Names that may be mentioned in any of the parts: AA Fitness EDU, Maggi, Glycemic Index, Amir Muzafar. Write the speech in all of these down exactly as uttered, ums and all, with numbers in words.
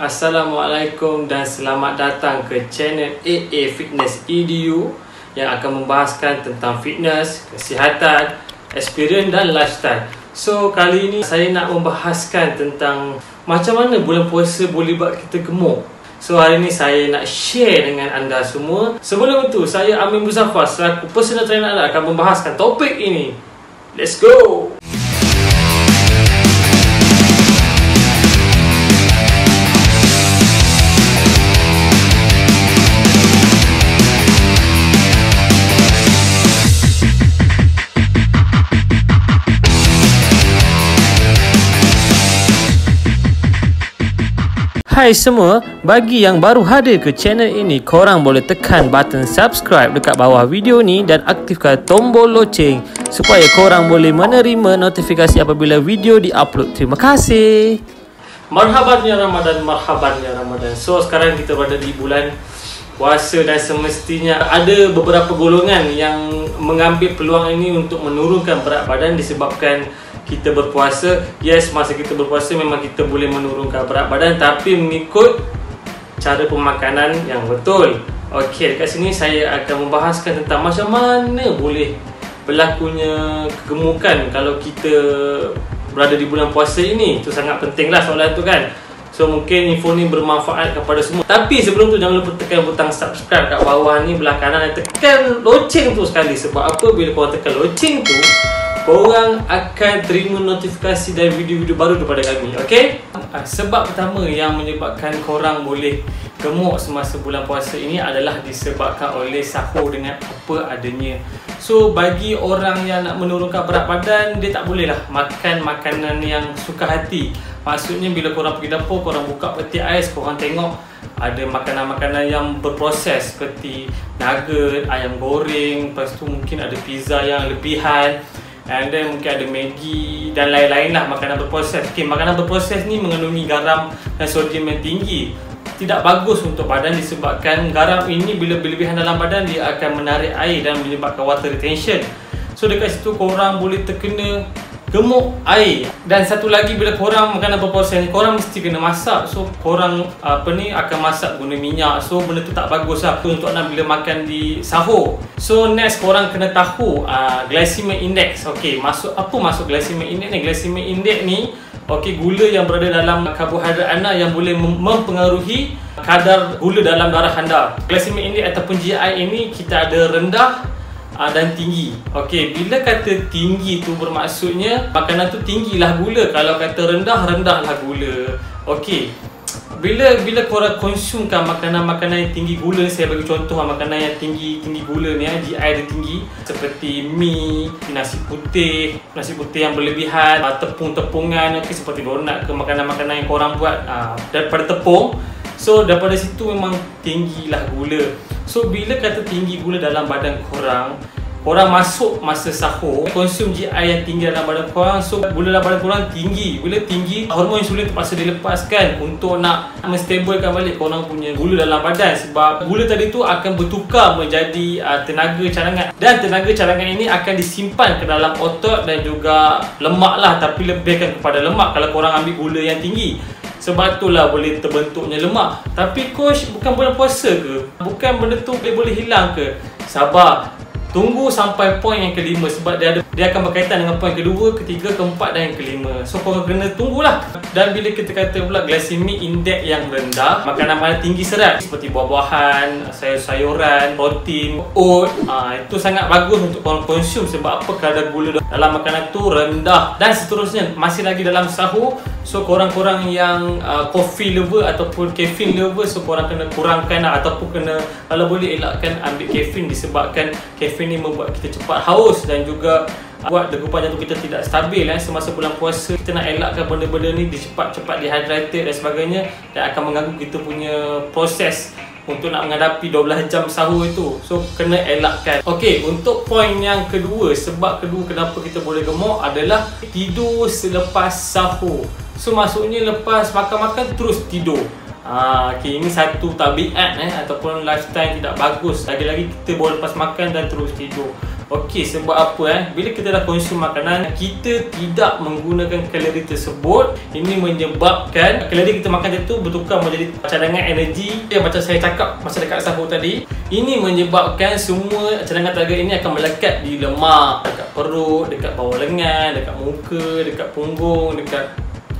Assalamualaikum dan selamat datang ke channel A A Fitness E D U yang akan membahaskan tentang fitness, kesihatan, experience dan lifestyle. So, kali ini saya nak membahaskan tentang macam mana bulan puasa boleh buat kita gemuk. So, hari ini saya nak share dengan anda semua. Sebelum itu, saya Amir Muzafar selaku personal trainer anda akan membahaskan topik ini. Let's go! Hai semua, bagi yang baru hadir ke channel ini, korang boleh tekan button subscribe dekat bawah video ni dan aktifkan tombol loceng supaya korang boleh menerima notifikasi apabila video di-upload. Terima kasih. Marhaban ya Ramadan, marhaban ya Ramadan. So sekarang kita berada di bulan puasa dan semestinya ada beberapa golongan yang mengambil peluang ini untuk menurunkan berat badan disebabkan kita berpuasa. Yes, masa kita berpuasa memang kita boleh menurunkan berat badan, tapi mengikut cara pemakanan yang betul. Okey, dekat sini saya akan membahaskan tentang macam mana boleh berlakunya kegemukan kalau kita berada di bulan puasa ini. Itu sangat penting lah soalan tu kan. So mungkin info ni bermanfaat kepada semua. Tapi sebelum tu jangan lupa tekan butang subscribe kat bawah ni belah kanan dan tekan loceng tu sekali. Sebab apa? Bila korang tekan loceng tu, korang akan terima notifikasi dari video-video baru daripada kami, okay? Sebab pertama yang menyebabkan korang boleh gemuk semasa bulan puasa ini adalah disebabkan oleh sahur dengan apa adanya. So, bagi orang yang nak menurunkan berat badan, dia tak boleh lah makan makanan yang suka hati. Maksudnya, bila korang pergi dapur, korang buka peti ais, korang tengok ada makanan-makanan yang berproses seperti nugget, ayam goreng, lepas tu mungkin ada pizza yang lebihan. And then mungkin ada Maggi dan lain-lain lah makanan berproses. Okay, makanan berproses ni mengandungi garam dan sodium yang tinggi. Tidak bagus untuk badan disebabkan garam ini bila berlebihan dalam badan dia akan menarik air dan menyebabkan water retention. So dekat situ korang boleh terkena gemuk air. Dan satu lagi, bila korang makanan berproses ni korang mesti kena masak. So korang apa ni akan masak guna minyak. So benda tu tak bagus lah untuk anda bila makan di sahur. So next, korang kena tahu uh, Glycemic Index. Okay, masuk apa masuk Glycemic Index ni? Glycemic Index ni, okay, gula yang berada dalam karbohidrat anda yang boleh mempengaruhi kadar gula dalam darah anda. Glycemic Index ataupun G I ini kita ada rendah dan tinggi. Okey, bila kata tinggi tu bermaksudnya makanan tu tinggilah gula. Kalau kata rendah, rendahlah gula. Okey. Bila bila korang konsumkan makanan-makanan yang tinggi gula, saya bagi contoh makanan yang tinggi tinggi gula ni, G I dia tinggi seperti mi, nasi putih, nasi putih yang berlebihan, tepung-tepungan, okey, seperti donat ke makanan-makanan yang korang buat aa, daripada tepung. So daripada situ memang tinggilah gula. So bila kata tinggi gula dalam badan korang, korang masuk masa sahur, konsum G I yang tinggi dalam badan korang, so gula dalam badan korang tinggi. Bila tinggi, hormon insulin terpaksa dilepaskan untuk nak menstabilkan balik korang punya gula dalam badan. Sebab gula tadi tu akan bertukar menjadi uh, tenaga cadangan. Dan tenaga cadangan ini akan disimpan ke dalam otot dan juga lemak lah. Tapi lebihkan kepada lemak kalau korang ambil gula yang tinggi. Sebab itulah boleh terbentuknya lemak. Tapi coach, bukan bulan puasa ke? Bukan benda tu boleh hilang ke? Sabar. Tunggu sampai poin yang kelima sebab dia ada, dia akan berkaitan dengan poin kedua, ketiga, keempat dan yang kelima. So korang kena tunggulah. Dan bila kita kata pula glycemic index yang rendah, makanan-makanan tinggi serat seperti buah-buahan, sayur-sayuran, protein, oat, aa, itu sangat bagus untuk korang konsum sebab apa? Kadar gula dalam makanan tu rendah. Dan seterusnya, masih lagi dalam sahur, so korang-korang yang uh, coffee lover ataupun caffeine lover, so korang kena kurangkan ataupun kena kalau boleh elakkan ambil caffeine disebabkan caffeine ini membuat kita cepat haus dan juga buat degupan jantung kita tidak stabil eh. Semasa bulan puasa kita nak elakkan benda-benda ni, cepat-cepat dehydrated dan sebagainya, dan akan mengganggu kita punya proses untuk nak menghadapi dua belas jam sahur itu. So kena elakkan. Okey, untuk poin yang kedua, sebab kedua kenapa kita boleh gemuk adalah tidur selepas sahur. So maksudnya lepas makan-makan terus tidur. Ah, okay, ini satu tabiat eh, ataupun lifestyle tidak bagus. Lagi-lagi kita boleh lepas makan dan terus tidur. Okey, sebab apa eh? Bila kita dah konsum makanan, kita tidak menggunakan kalori tersebut, ini menyebabkan kalori kita makan itu bertukar menjadi cadangan energi yang macam saya cakap masa dekat sahur tadi. Ini menyebabkan semua cadangan tenaga ini akan melekat di lemak, dekat perut, dekat bawah lengan, dekat muka, dekat punggung, dekat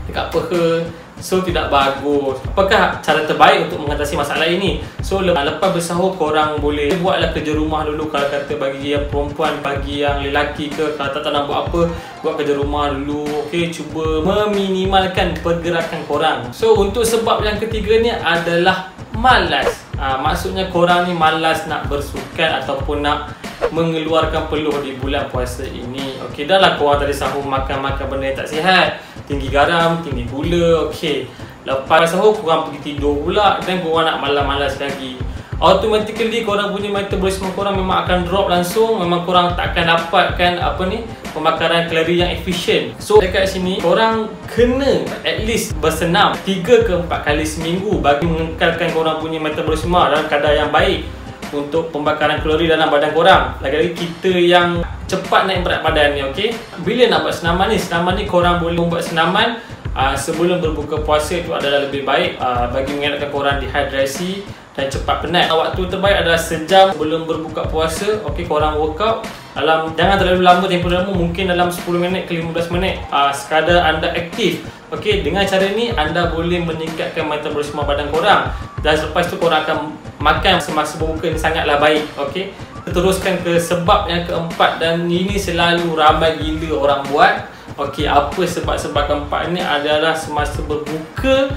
dekat peha. So tidak bagus. Apakah cara terbaik untuk mengatasi masalah ini? So lepas bersahur korang boleh buatlah kerja rumah dulu. Kalau kata bagi yang perempuan, bagi yang lelaki ke, kalau tak, tak nak buat apa, buat kerja rumah dulu. Okey, cuba meminimalkan pergerakan korang. So untuk sebab yang ketiga ni adalah malas. Ha, maksudnya korang ni malas nak bersukan ataupun nak mengeluarkan peluh di bulan puasa ini. Okey, dah lah korang tadi sahur makan-makan benda yang tak sihat, tinggi garam, tinggi gula. Okey, lepas sahur korang pergi tidur pula dan korang nak malas-malas lagi. Automatically korang punya metabolisme korang memang akan drop langsung. Memang korang takkan dapatkan apa ni, pembakaran kalori yang efisien. So dekat sini korang kena at least bersenam tiga ke empat kali seminggu bagi mengekalkan korang punya metabolisme dalam kadar yang baik untuk pembakaran kalori dalam badan korang. Lagi-lagi kita yang cepat naik berat badan ni, okey, bila nak buat senaman ni, senaman ni korang boleh buat senaman Uh, sebelum berbuka puasa. Itu adalah lebih baik uh, bagi mengelakkan korang dehidrasi dan cepat penat. Waktu terbaik adalah sejam sebelum berbuka puasa. Okey, korang workout dalam, jangan terlalu lama tempoh lama, mungkin dalam sepuluh minit ke lima belas minit uh, sekadar anda aktif. Okey, dengan cara ni anda boleh meningkatkan metabolisme badan korang dan selepas tu korang akan makan semasa berbuka ni sangatlah baik. Okey, teruskan ke sebab yang keempat dan ini selalu ramai gila orang buat. Okey, apa sebab-sebab keempat ni adalah semasa berbuka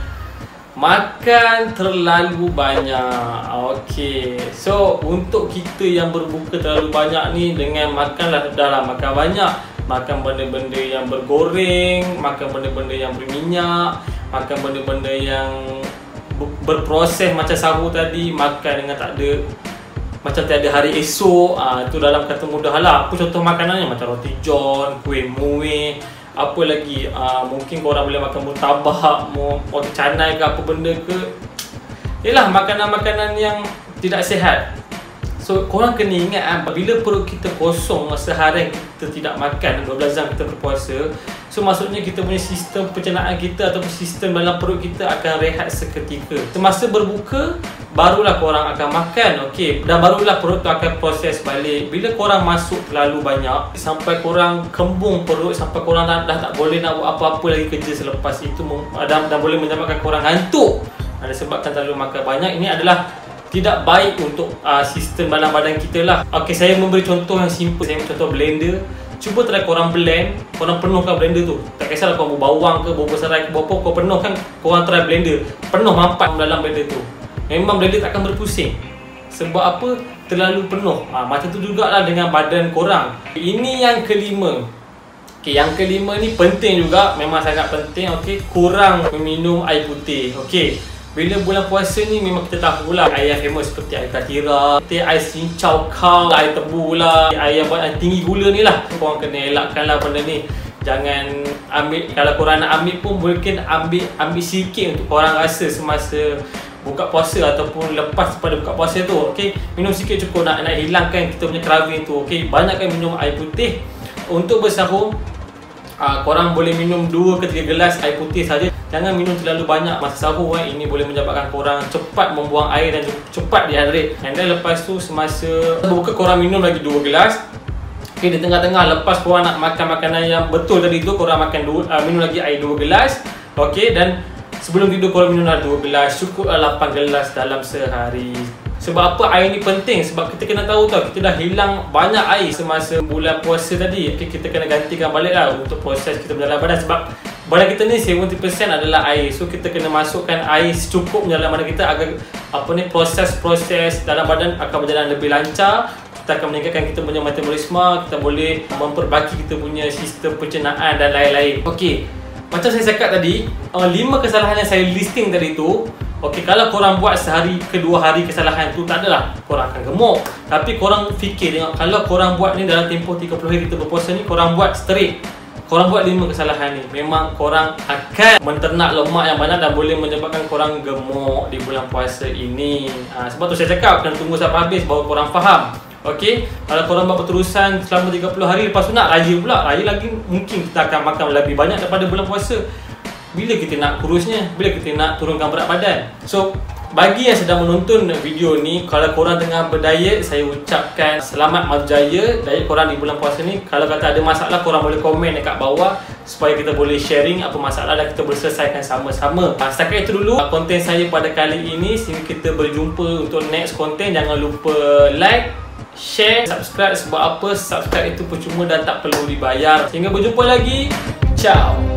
makan terlalu banyak. Okey, so untuk kita yang berbuka terlalu banyak ni, dengan makanlah dalam makan banyak, makan benda-benda yang bergoreng, makan benda-benda yang berminyak, makan benda-benda yang berproses macam sahur tadi, makan dengan tak ada macam tiada hari esok. Ah, tu dalam kata mudah lah. Apa contoh makanannya? Macam roti john, kuih muih, apa lagi, ah, mungkin korang boleh makan murtabak, roti canai ke apa benda ke. Yalah, makanan-makanan yang tidak sihat. So korang kena ingat ah, bila perut kita kosong seharian kita tidak makan, dua belas jam kita berpuasa, so maksudnya kita punya sistem pencernaan kita ataupun sistem dalam perut kita akan rehat seketika. Semasa berbuka barulah korang akan makan, okey, dan barulah perut tu akan proses balik. Bila korang masuk terlalu banyak sampai korang kembung perut, sampai korang dah, dah tak boleh nak buat apa-apa lagi kerja selepas itu, dan, dan boleh menyebabkan korang ngantuk ada sebabkan terlalu makan banyak. Ini adalah tidak baik untuk uh, sistem dalam badan kita lah. Okey, saya memberi contoh yang simple. Saya memberi contoh blender. Cuba try korang blend, korang penuhkan blender tu. Tak kisahlah korang buah bawang ke, buah serai ke, buah apa, korang penuhkan, korang try blender, penuh mampat dalam blender tu. Memang blender takkan berpusing. Sebab apa? Terlalu penuh. ha, Macam tu jugalah dengan badan korang. Ini yang kelima. Okey, yang kelima ni penting juga, memang sangat penting. Okey, kurang meminum air putih. Okey, bila bulan puasa ni memang kita tahulah air yang famous seperti air katira, air sincau kau, air tebu lah, air yang buat tinggi gula ni lah. Korang kena elakkan lah benda ni. Jangan ambil, kalau korang nak ambil pun mungkin ambil ambil sikit untuk korang rasa semasa buka puasa ataupun lepas pada buka puasa tu. Okey, minum sikit cukup nak nak hilangkan kita punya craving tu. Okey, banyakkan minum air putih. Untuk bersahur, Uh, korang boleh minum dua ke tiga gelas air putih saja. Jangan minum terlalu banyak masa sahur. eh. Ini boleh menyebabkan korang cepat membuang air dan cepat dehydrate. And then lepas tu semasa berbuka korang minum lagi dua gelas. Okay, di tengah-tengah lepas korang nak makan makanan yang betul tadi tu, korang makan dua, uh, minum lagi air dua gelas. Okey, dan sebelum tidur korang minumlah dua gelas. Cukuplah lapan gelas dalam sehari. Sebab apa air ni penting? Sebab kita kena tahu tau, kita dah hilang banyak air semasa bulan puasa tadi. Okay, kita kena gantikan balik lah untuk proses kita berdalam badan. Sebab badan kita ni tujuh puluh peratus adalah air. So kita kena masukkan air secukupnya dalam badan kita agar apa ni, proses-proses dalam badan akan berjalan lebih lancar. Kita akan meningkatkan kita punya metabolisme, kita boleh memperbaiki kita punya sistem pencernaan dan lain-lain. Okey, macam saya cakap tadi, lima kesalahan yang saya listing tadi tu, okey, kalau korang buat sehari ke dua hari kesalahan tu, tak adalah korang akan gemuk. Tapi korang fikir tengok, kalau korang buat ni dalam tempoh tiga puluh hari kita berpuasa ni, korang buat straight, korang buat lima kesalahan ni, memang korang akan menternak lemak yang banyak dan boleh menyebabkan korang gemuk di bulan puasa ini. ha, Sebab tu saya cakap, kena tunggu sampai habis baru korang faham. Okey, kalau korang buat berterusan selama tiga puluh hari, lepas tu nak raya pula, raya lagi mungkin kita akan makan lebih banyak daripada bulan puasa. Bila kita nak kurusnya, bila kita nak turunkan berat badan. So, bagi yang sedang menonton video ni, kalau korang tengah berdiet, saya ucapkan selamat berjaya diet korang di bulan puasa ni. Kalau kata ada masalah, korang boleh komen dekat bawah supaya kita boleh sharing apa masalah dan kita boleh selesaikan sama-sama. Setakat itu dulu konten saya pada kali ini. Sehingga kita berjumpa untuk next konten. Jangan lupa like, share, subscribe. Sebab apa? Subscribe itu percuma dan tak perlu dibayar. Sehingga berjumpa lagi. Ciao.